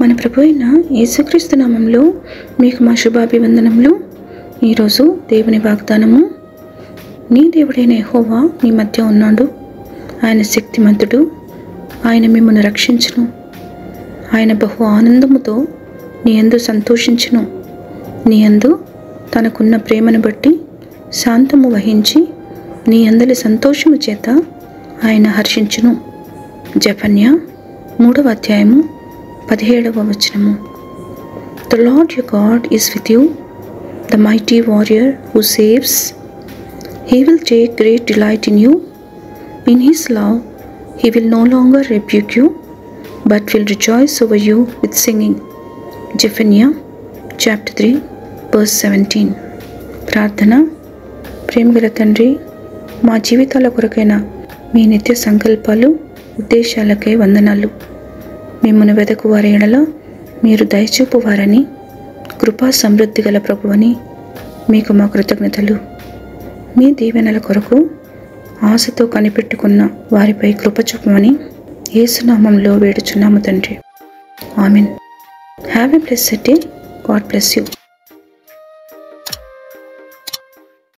మన ప్రభువైన యేసుక్రీస్తు నామములో మీకు మా శుభాభివందనములు. ఈరోజు దేవుని వాగ్దానము, నీ దేవుడైన యెహోవా నీ మధ్య ఉన్నాడు, ఆయన శక్తిమంతుడు, ఆయన మిమ్మల్ని రక్షించును, ఆయన బహు ఆనందముతో నీ యందు సంతోషించును, నీ యందు తనకున్న ప్రేమను బట్టి శాంతము వహించి నీ అందరి సంతోషము చేత ఆయన హర్షించును. జెఫన్యా 3వ అధ్యాయము 17వ వచనము. The Lord your God is with you, the mighty warrior who saves. He will take great delight in you. In his love he will no longer rebuke you, but will rejoice over you with singing. Zephaniah chapter 3 verse 17. ప్రార్థన. ప్రేమగల తండ్రి, మా జీవితాల కొరకైన మీ నిత్య సంకల్పాలు ఉద్దేశాలకే వందనాలు. మిమ్మల్ని వెదకువారి ఎడల మీరు దయచూపువారని, కృపా సమృద్ధి గల ప్రభువని మీకు మా కృతజ్ఞతలు. మీ దీవెనల కొరకు ఆశతో కనిపెట్టుకున్న వారిపై కృపచూపమని యేసునామంలో వేడుచున్నాము తండ్రి. Amen. Have a blessed day. God bless you.